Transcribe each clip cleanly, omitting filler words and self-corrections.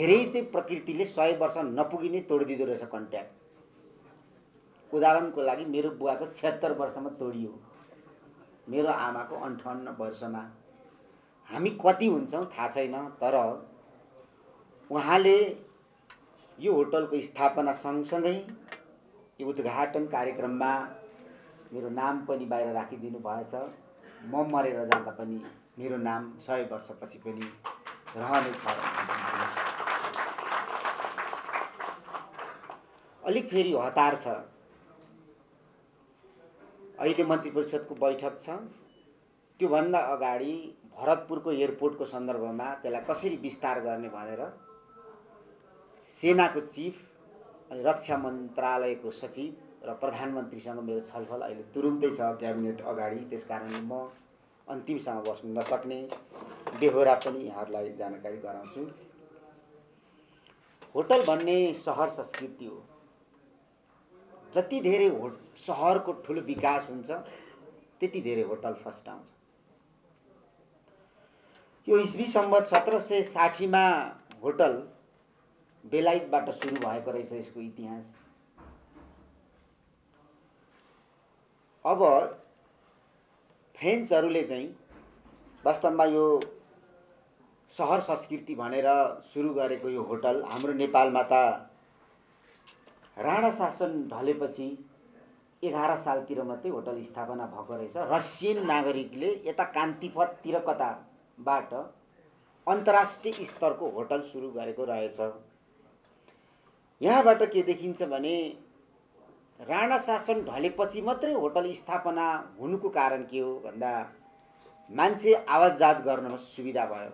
धेरै प्रकृतिले 100 वर्ष नपुगिने तोडिदिदो रहेछ कन्ट्याक्ट। उदाहरणको लागि मेरो बुवाको 76 वर्षमा तोडियो, मेरो आमाको 58 वर्षमा। हामी कति हुन्छौं थाहा छैन, तर उहाँले यो होटलको स्थापना सँगसँगै यो उद्घाटन कार्यक्रममा मेरो नाम पनि बाहिर राखिदिनु भएछ। म मरेर जाँदा पनि मेरो नाम 100 वर्षपछि पनि रहनेछ। अलि फेरि हतार छ, अहिले मन्त्री परिषदको बैठक छ, त्यो भन्दा अगाडि भरतपुरको एयरपोर्टको सन्दर्भमा त्यसलाई कसरी विस्तार गर्ने भनेर सेनाको चीफ अनि रक्षा मन्त्रालयको सचिव र प्रधानमन्त्रीसँग मेरो छलफल अहिले तुरुन्तै छ क्याबिनेट अगाडि। त्यसकारणले म अन्तिमसम्म बस्न नसक्ने बेहोरा पनि यहाँहरूलाई जानकारी गराउँछु। होटल भन्ने सहर संस्कृति हो। जति धेरै सहरको ठुलो विकास हुन्छ त्यति धेरै होटल फर्स्ट आउँछ। यो ईस्वी सम्वत 1760 मा होटल बेलायतबाट सुरु भएको रहेछ यसको इतिहास। अब फ्रेन्चहरूले चाहिँ वास्तवमा यो सहर संस्कृति भनेर सुरु गरेको यो होटल हाम्रो नेपालमा त राणा शासन ढलेपछि 11 सालतिर मात्रै होटल स्थापना भएको रहेछ। रसियन नागरिकले यता कान्तिपथतिर कताबाट अन्तर्राष्ट्रिय स्तरको होटल सुरु गरेको रहेछ। यहाँबाट के देखिन्छ भने राणा शासन ढलेपछि मात्रै होटल स्थापना हुनुको कारण के हो भन्दा मान्छे आवाजजात गर्नमा सुविधा भयो।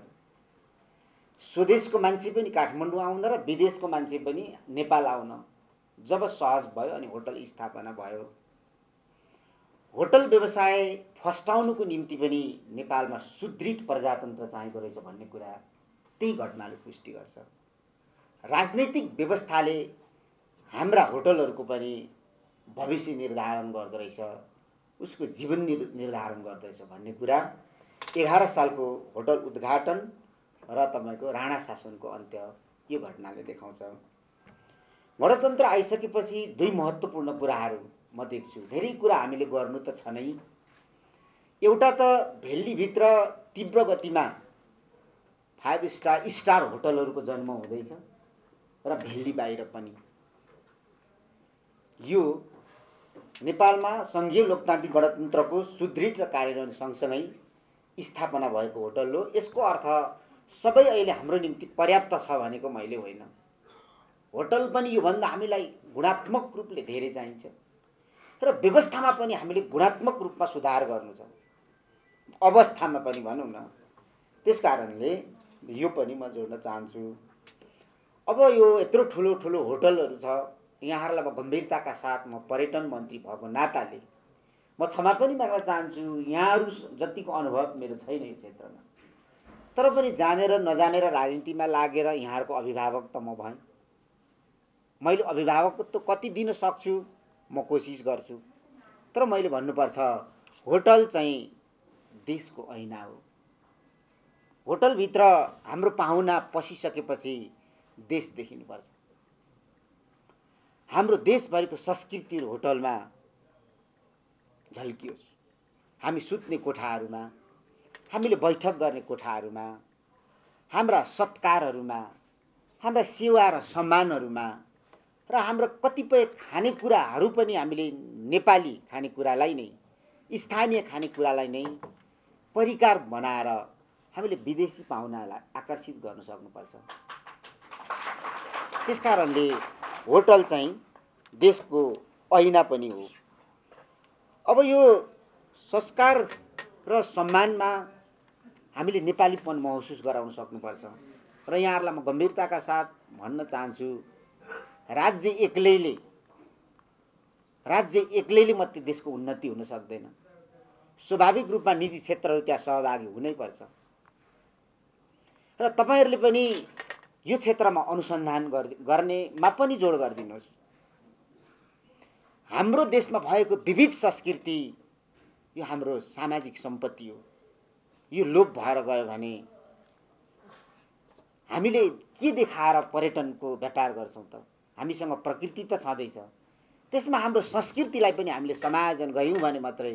स्वदेशको मान्छे पनि काठमाडौँ आउन र विदेशको मान्छे पनि नेपाल आउन जब सहज भयो अनि होटल स्थापना भयो। होटल व्यवसाय फस्टाउनुको निम्ति पनि नेपालमा सुदृढ प्रजातन्त्र चाहिएको रहेछ भन्ने कुरा त्यही घटनाले पुष्टि गर्छ। राजनीतिक व्यवस्थाले हाम्रा होटलहरूको पनि भविष्य निर्धारण गर्दोरहेछ, उसको जीवन निर्धारण गर्दोरहेछ भन्ने कुरा 11 सालको होटल उद्घाटन र तपाईको राणा शासनको अन्त्य यो घटनाले देखाउँछ। गणतन्त्र आइसकेपछि 2 महत्त्वपूर्ण कुराहरू म देख्छु। धेरै कुरा हामीले गर्नु त छ नै, एउटा त भेल्लीभित्र तीव्र गतिमा 5 स्टार होटलहरूको जन्म हुँदैछ र भेल्ली बाहिर पनि। यो नेपालमा संघीय लोकतान्त्रिक गणतन्त्रको सुदृढ र कार्यान्वयन सँगसँगै स्थापना भएको होटल हो। यसको अर्थ सबै अहिले हाम्रो निम्ति पर्याप्त छ भनेको मैले होइन, होटल पनि योभन्दा हामीलाई गुणात्मक रूपले धेरै चाहिन्छ र व्यवस्थामा पनि हामीले गुणात्मक रूपमा सुधार गर्नु छ, अवस्थामा पनि भनौँ न। त्यसकारणले यो पनि म जोड्न चाहन्छु। अब यो यत्रो ठुलो ठुलो होटलहरू छ, यहाँहरूलाई म गम्भीरताका साथ म पर्यटन मन्त्री भएको नाताले म क्षमा पनि माग्न चाहन्छु। यहाँहरू जतिको अनुभव मेरो छैन यो क्षेत्रमा, तर पनि जानेर नजानेर राजनीतिमा लागेर यहाँहरूको अभिभावक त म भएँ। मैले अभिभावकत्व कति दिन सक्छु म कोसिस गर्छु, तर मैले भन्नुपर्छ होटल चाहिँ देशको ऐना हो। होटलभित्र हाम्रो पाहुना पसिसकेपछि देश देखिनुपर्छ। हाम्रो देशभरिको संस्कृति होटलमा झल्कियोस्। हामी सुत्ने कोठाहरूमा, हामीले बैठक गर्ने कोठाहरूमा, हाम्रा सत्कारहरूमा, हाम्रा सेवा र सम्मानहरूमा र हाम्रो कतिपय खानेकुराहरू पनि हामीले नेपाली खानेकुरालाई नै, स्थानीय खानेकुरालाई नै परिकार बनाएर हामीले विदेशी पाहुनालाई आकर्षित गर्न सक्नुपर्छ। त्यसकारणले होटल चाहिँ देशको ऐना पनि हो। अब यो संस्कार र सम्मानमा हामीले नेपालीपन महसुस गराउन सक्नुपर्छ र यहाँहरूलाई म गम्भीरताका साथ भन्न चाहन्छु, राज्य एक्लैले मात्रै देशको उन्नति हुन सक्दैन। स्वाभाविक रूपमा निजी क्षेत्रहरू त्यहाँ सहभागी हुनैपर्छ र तपाईँहरूले पनि यो क्षेत्रमा अनुसन्धान गर्नेमा पनि जोड गरिदिनुहोस्। हाम्रो देशमा भएको विविध संस्कृति यो हाम्रो सामाजिक सम्पत्ति हो। यो लोप भएर गयो भने हामीले के देखाएर पर्यटनको व्यापार गर्छौं त? हामीसँग प्रकृति त छँदै छ, त्यसमा हाम्रो संस्कृतिलाई पनि हामीले समायोजन गऱ्यौं भने मात्रै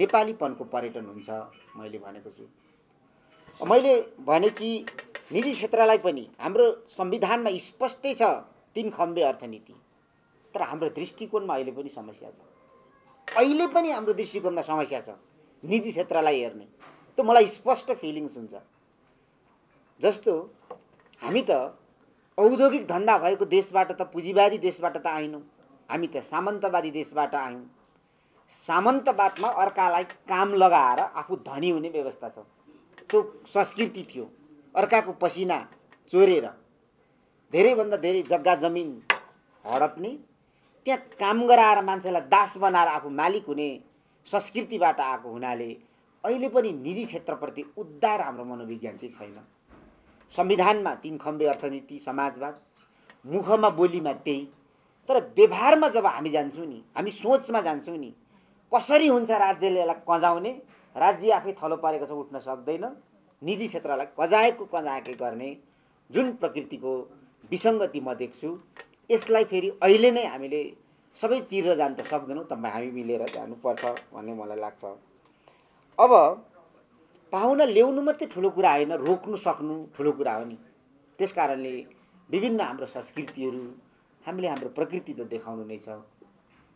नेपालीपनको पर्यटन हुन्छ। मैले भनेको छु, मैले भने कि निजी क्षेत्रलाई पनि हाम्रो संविधानमा स्पष्टै छ तीन खम्बे अर्थनीति, तर हाम्रो दृष्टिकोणमा अहिले पनि समस्या छ। अहिले पनि हाम्रो दृष्टिकोणमा समस्या छ निजी क्षेत्रलाई हेर्ने। त्यो मलाई स्पष्ट फिलिङ्स हुन्छ। जस्तो हामी त औद्योगिक धन्दा भएको देशबाट त पुँजीवादी देशबाट त आएनौं, हामी त सामन्तवादी देशबाट आयौं। सामन्तवादमा अर्कालाई काम लगाएर आफू धनी हुने व्यवस्था छ, त्यो संस्कृति थियो। अर्काको पसिना चोरेर धेरैभन्दा धेरै जग्गा जमिन हडप्ने, त्यहाँ काम गराएर मान्छेलाई दास बनाएर आफू मालिक हुने संस्कृतिबाट आएको हुनाले अहिले पनि निजी क्षेत्रप्रति उद्धार हाम्रो मनोविज्ञान चाहिँ छैन। संविधानमा तीन खम्बे अर्थनीति, समाजवाद, मुखमा बोलीमा त्यही, तर व्यवहारमा जब हामी जान्छौँ नि, हामी सोचमा जान्छौँ नि, कसरी हुन्छ राज्यले यसलाई कजाउने? राज्य आफै थलो पारेको छ, उठ्न सक्दैन। निजी क्षेत्रलाई कजाएकै गर्ने जुन प्रकृतिको विसङ्गति म देख्छु, यसलाई फेरि अहिले नै हामीले सबै चिरेर जान त सक्दैनौँ, त हामी मिलेर जानुपर्छ भन्ने मलाई लाग्छ। अब पाहुना ल्याउनु मात्रै ठुलो कुरा होइन, रोक्नु सक्नु ठुलो कुरा हो नि। त्यस कारणले विभिन्न हाम्रो संस्कृतिहरू, हामीले हाम्रो प्रकृति त देखाउनु नै छ।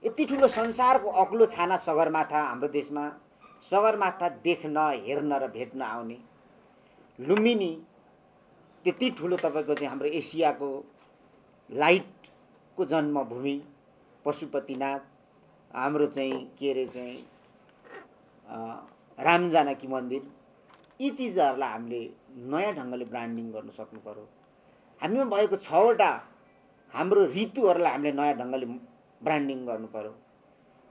यति ठुलो संसारको अग्लो छाना सगरमाथा, हाम्रो देशमा सगरमाथा देख्न, हेर्न र भेट्न आउने। लुम्बिनी त्यति ठुलो तपाईँको चाहिँ हाम्रो एसियाको लाइटको जन्मभूमि, पशुपतिनाथ, हाम्रो चाहिँ के अरे चाहिँ रामजानकी मन्दिर, यी चिजहरूलाई हामीले नयाँ ढङ्गले ब्रान्डिङ गर्न सक्नु पर्यो। हामीमा भएको 6वटा हाम्रो ऋतुहरूलाई हामीले नयाँ ढङ्गले ब्रान्डिङ गर्नु पर्यो।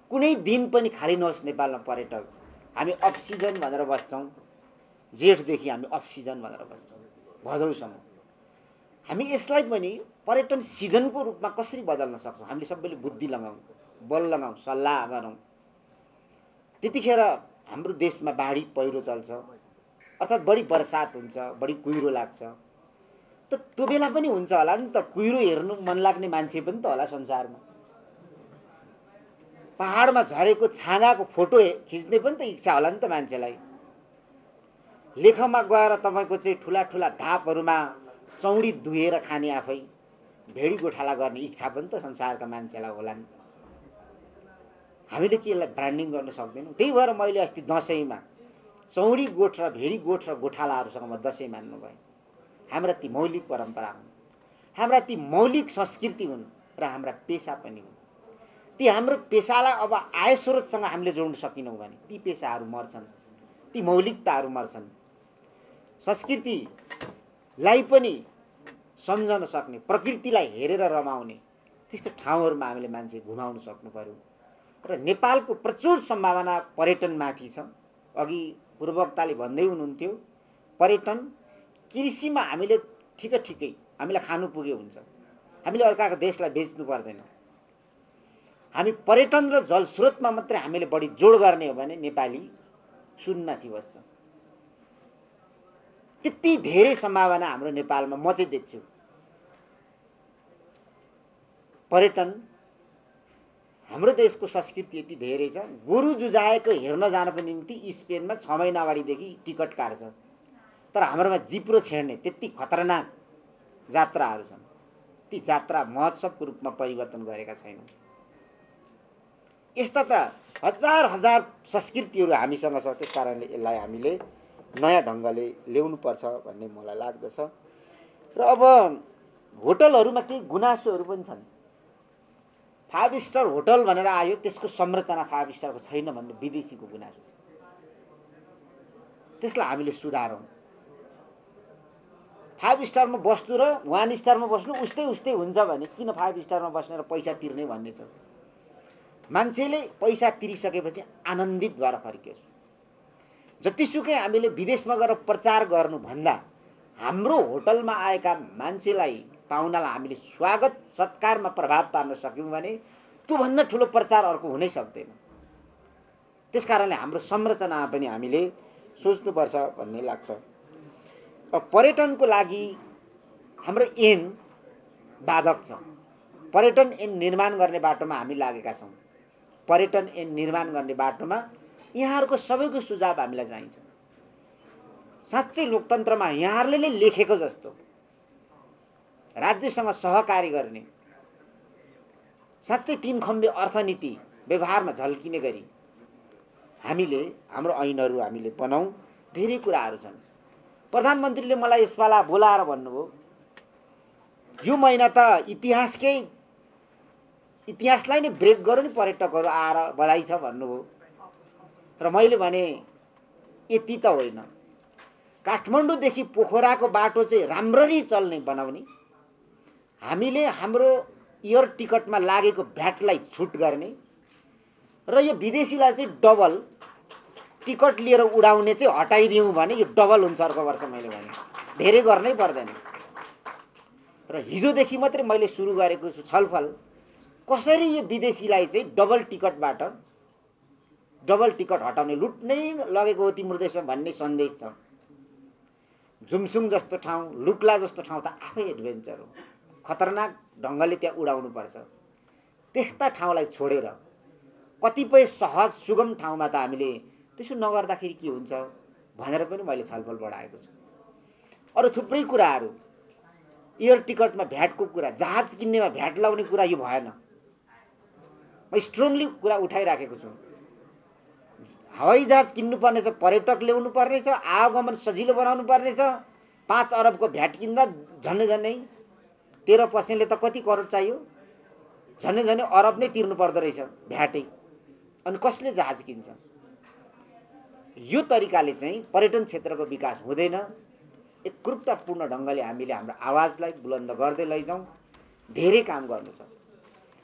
कुनै दिन पनि खाली नहोस् नेपालमा पर्यटक। हामी अफ सिजन भनेर बस्छौँ, जेठदेखि हामी अफ सिजन भनेर बस्छौँ भदौसम्म। हामी यसलाई पनि पर्यटन सिजनको रूपमा कसरी बदल्न सक्छौँ? हामीले सबैले बुद्धि लगाउँ, बल लगाउँ, सल्लाह गरौँ। त्यतिखेर हाम्रो देशमा बाढी पहिरो चल्छ, अर्थात् बढी बर्सात हुन्छ, बढी कुहिरो लाग्छ। त त्यो बेला पनि हुन्छ होला नि त, कुहिरो हेर्नु मन लाग्ने मान्छे पनि त होला संसारमा। पहाडमा झरेको छाँगाको फोटो खिच्ने पनि त इच्छा होला नि त मान्छेलाई। लेखमा गएर तपाईँको चाहिँ ठुला ठुला धापहरूमा चौडी धुएर खाने, आफै भेडी गोठाला गर्ने इच्छा पनि त संसारका मान्छेलाई होला नि। हामीले के यसलाई ब्रान्डिङ गर्न सक्दैनौँ। त्यही भएर मैले अस्ति दसैँमा चौडी गोठ र भेडी गोठ र गोठालाहरूसँग म दसैँ मान्नु गएँ। हाम्रा ती मौलिक परम्परा हुन्, हाम्रा ती मौलिक संस्कृति हुन् र हाम्रा पेसा पनि हुन्। ती हाम्रो पेसालाई अब आय स्रोतसँग हामीले जोड्न सकेनौँ भने ती पेसाहरू मर्छन्, ती मौलिकताहरू मर्छन्। संस्कृतिलाई पनि सम्झन सक्ने, प्रकृतिलाई हेरेर रमाउने त्यस्तो ठाउँहरूमा हामीले मान्छे घुमाउन सक्नु पर्यो। र नेपालको प्रचुर सम्भावना पर्यटनमाथि छ। अघि पूर्ववक्ताले भन्दै हुनुहुन्थ्यो पर्यटन कृषिमा हामीले ठिकै हामीलाई खानु पुगे हुन्छ, हामीले अर्काको देशलाई बेच्नु पर्दैन। हामी पर्यटन र जलस्रोतमा मात्रै हामीले बढी जोड गर्ने हो भने नेपाली सुनमाथि बस्छ। त्यति धेरै सम्भावना हाम्रो नेपालमा म चाहिँ देख्छु। पर्यटन हाम्रो देशको संस्कृति यति धेरै छ। गुरु जुझाएको हेर्न जानको निम्ति स्पेनमा 6 महिना अगाडिदेखि टिकट काट्छ, तर हाम्रोमा जिप्रो छेड्ने त्यति खतरनाक जात्राहरू छन्, ती जात्रा महोत्सवको रूपमा परिवर्तन गरेका छैनौँ। यस्ता त हजार हजार संस्कृतिहरू हामीसँग छ। त्यस कारणले यसलाई हामीले नयाँ ढङ्गले ल्याउनुपर्छ भन्ने मलाई लाग्दछ। र अब होटलहरूमा केही गुनासोहरू पनि छन्। 5 स्टार होटल भनेर आयो, त्यसको संरचना 5 स्टारको छैन भन्ने विदेशीको गुनासो छ। त्यसलाई हामीले सुधारौँ। 5 स्टारमा बस्नु र 1 स्टारमा बस्नु उस्तै हुन्छ भने किन 5 स्टारमा बस्ने र पैसा तिर्ने भन्ने छ। मान्छेले पैसा तिरिसकेपछि आनन्दित भएर फर्कियोस्। जतिसुकै हामीले विदेशमा गएर प्रचार गर्नुभन्दा हाम्रो होटलमा आएका मान्छेलाई, पाहुनालाई हामीले स्वागत सत्कारमा प्रभाव पार्न सक्यौँ भने त्योभन्दा ठुलो प्रचार अर्को हुनै सक्दैन। त्यस कारणले हाम्रो संरचना पनि हामीले सोच्नुपर्छ भन्ने लाग्छ। पर्यटनको लागि हाम्रो ऐन बाधक छ। पर्यटन ऐन निर्माण गर्ने बाटोमा हामी लागेका छौं। पर्यटन ऐन निर्माण गर्ने बाटोमा यहाँहरुको सबैको सुझाव हामीलाई चाहिन्छ। साच्चै लोकतन्त्रमा यहाँहरुले नै लेखेको जस्तो राज्यसँग सहकारी गर्ने, साच्चै तीन खम्बे अर्थनीति व्यवहारमा झल्किने गरी हामीले हाम्रो ऐनहरु हामीले बनाऊ। धेरै कुराहरु छन्। प्रधानमन्त्रीले मलाई यसपाला बोलाएर भन्नुभयो यो महिना त इतिहासलाई नै ब्रेक गर्यो नि, पर्यटकहरु आएर बधाई छ भन्नुभयो। र मैले भने यति त होइन, काठमाडौँ देखि पोखराको बाटो चाहिँ राम्ररी चल्ने बनाउने, हामीले हाम्रो एयर टिकटमा लागेको भ्याटलाई छुट गर्ने र यो विदेशीलाई चाहिँ डबल टिकट लिएर उडाउने चाहिँ हटाइदिउँ भने यो डबल हुन्छ अर्को वर्ष। मैले भने धेरै गर्नै पर्दैन। र हिजोदेखि मात्रै मैले सुरु गरेको छु छलफल, कसरी यो विदेशीलाई चाहिँ डबल टिकट हटाउने। लुट्नै लगेको हो तिम्रो देशमा भन्ने सन्देश छ। जुमसुङ जस्तो ठाउँ, लुक्ला जस्तो ठाउँ त आफै एडभेन्चर हो, खतरनाक ढङ्गले त्यहाँ उडाउनु पर्छ। त्यस्ता ठाउँलाई छोडेर कतिपय सहज सुगम ठाउँमा त हामीले त्यसो नगर्दाखेरि के हुन्छ भनेर पनि मैले छलफल बढाएको छु। अरु थुप्रै कुराहरू, एयर टिकटमा भ्याटको कुरा, जहाज किन्नेमा भ्याट लाउने कुरा, यो भएन। म स्ट्रङली कुरा उठाइराखेको छु। हवाई जहाज किन्नुपर्नेछ, पर्यटक ल्याउनु पर्नेछ, आवागमन सजिलो बनाउनु पर्नेछ। 5 अरबको भ्याट किन्दा झन्डै झन्डै 13%ले त कति करोड चाहियो, झन्डै झन्डै अरब नै तिर्नु पर्दो रहेछ भ्याटै। अनि कसले जहाज किन्छ? यो तरिकाले चाहिँ पर्यटन क्षेत्रको विकास हुँदैन। एकरूपतापूर्ण ढङ्गले हामीले हाम्रो आवाजलाई बुलन्द गर्दै लैजाउँ। धेरै काम गर्नु छ।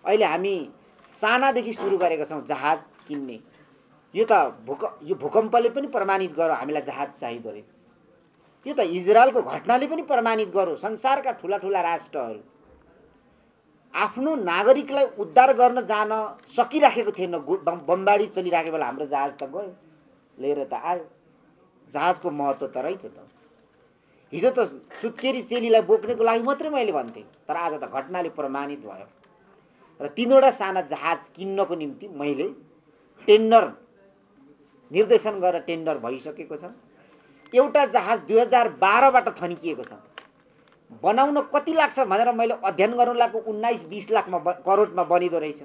अहिले हामी सानादेखि सुरु गरेका छौँ जहाज किन्ने। यो भूकम्पले पनि प्रमाणित गर्यो हामीलाई जहाज चाहिँदो रहेछ। यो त इजरायलको घटनाले पनि प्रमाणित गर्यो। संसारका ठूला ठूला राष्ट्रहरू आफ्नो नागरिकलाई उद्धार गर्न जान सकिराखेको थिएन। बमबारी चलिराखेको बेला हाम्रो जहाज त गयो, लिएर त आयो। जहाजको महत्त्व त रहेछ त। हिजो त सुत्केरी चेलीलाई बोक्नेको लागि मात्रै मैले भन्थेँ, तर आज त घटनाले प्रमाणित भयो। र 3वटा साना जहाज किन्नको निम्ति मैले टेन्डर निर्देशन गरेर टेन्डर भइसकेको छ। एउटा जहाज 2012बाट थन्किएको छ। बनाउन कति लाग्छ भनेर मैले अध्ययन गर्नु लागेको 19-20 करोडमा बनिँदो रहेछ।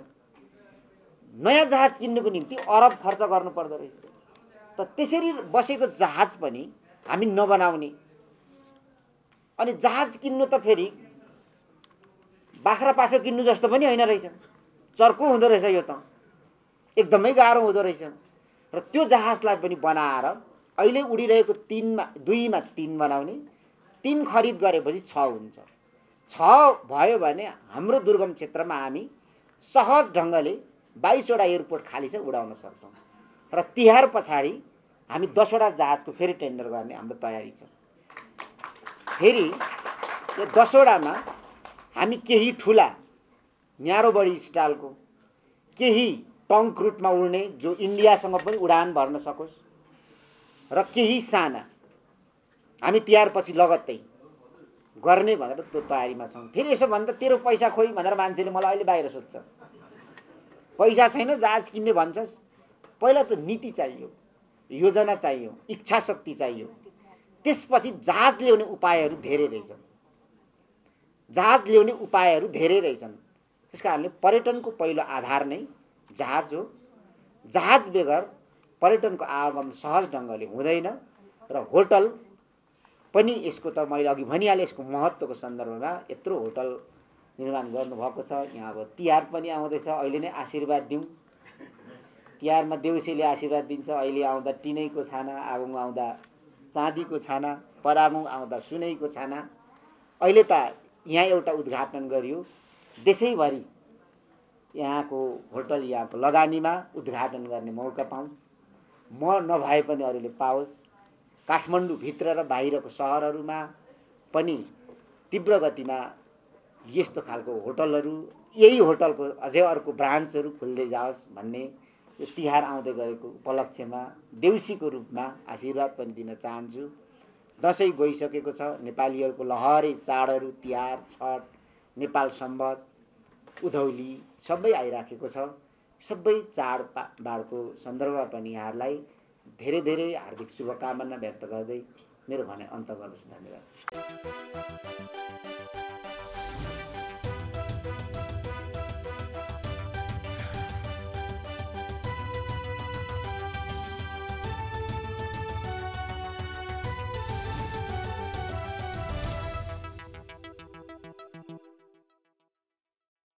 नयाँ जहाज किन्नुको निम्ति अरब खर्च गर्नुपर्दो रहेछ। त त्यसरी बसेको जहाज पनि हामी नबनाउने। अनि जहाज किन्नु त फेरि बाख्रा पाठो किन्नु जस्तो पनि होइन रहेछ, चर्को हुँदो रहेछ। यो त एकदमै गाह्रो हुँदो रहेछ। र त्यो जहाजलाई पनि बनाएर अहिले उडिरहेको 2मा 3 बनाउने, 3 खरिद गरेपछि 6 हुन्छ। 6 भयो भने हाम्रो दुर्गम क्षेत्रमा हामी सहज ढङ्गले 22वटा एयरपोर्ट खाली छ उडाउन सक्छौँ। र तिहार पछाडि हामी 10वटा जहाजको फेरि टेन्डर गर्ने हाम्रो तयारी छ। फेरि यो 10वटामा हामी केही ठुला न्यारो बडी स्टाइलको, केही टङ्क रुटमा उड्ने जो इन्डियासँग पनि उडान भर्न सकोस्, र केही साना हामी तिहारपछि लगत्तै गर्ने भनेर त्यो तयारीमा छौँ। फेरि यसो भन्दा तेरो पैसा खोइ भनेर मान्छेले मलाई अहिले बाहिर सोध्छ। पैसा छैन जहाज किन्ने भन्छस्। पहिला त नीति चाहियो, योजना चाहियो, इच्छा शक्ति चाहियो, त्यसपछि जहाज ल्याउने उपायहरू धेरै रहेछन्। जहाज ल्याउने उपायहरू धेरै रहेछन्। त्यसकारणले पर्यटनको पहिलो आधार नै जहाज हो। जहाज बेगर पर्यटनको आगमन सहज ढङ्गले हुँदैन। र होटल पनि यसको त मैले अघि भनिहालेँ, यसको महत्त्वको सन्दर्भमा यत्रो होटल निर्माण गर्नुभएको छ। यहाँ अब तिहार पनि आउँदैछ, अहिले नै आशीर्वाद दिउँ। तिहारमा देउसीले आशीर्वाद दिन्छ। अहिले आउँदा टिनैको छाना, आगुङ आउँदा चाँदीको छाना, परागुङ आउँदा सुनैको छाना। अहिले त यहाँ एउटा उद्घाटन गरियो, देशैभरि यहाँको होटल यहाँको लगानीमा उद्घाटन गर्ने मौका पाऊँ। म नभए पनि अरूले पाओस्। काठमाडौँभित्र र बाहिरको सहरहरूमा पनि तीव्र गतिमा यस्तो खालको होटलहरू, यही होटलको अझै अर्को ब्रान्चहरू खुल्दै जाओस् भन्ने यो तिहार आउँदै गएको उपलक्ष्यमा देउसीको रूपमा आशीर्वाद पनि दिन चाहन्छु। दशैं गइसकेको छ। नेपालीहरूको लहरै चाडहरू तिहार छठ नेपाल सम्बत उधौली सबै आइराखेको छ। सबै चाडबाडको सन्दर्भमा पनि यहाँहरूलाई धेरै धेरै हार्दिक शुभकामना व्यक्त गर्दै मेरो भनाइ अन्त गर्दछु। धन्यवाद।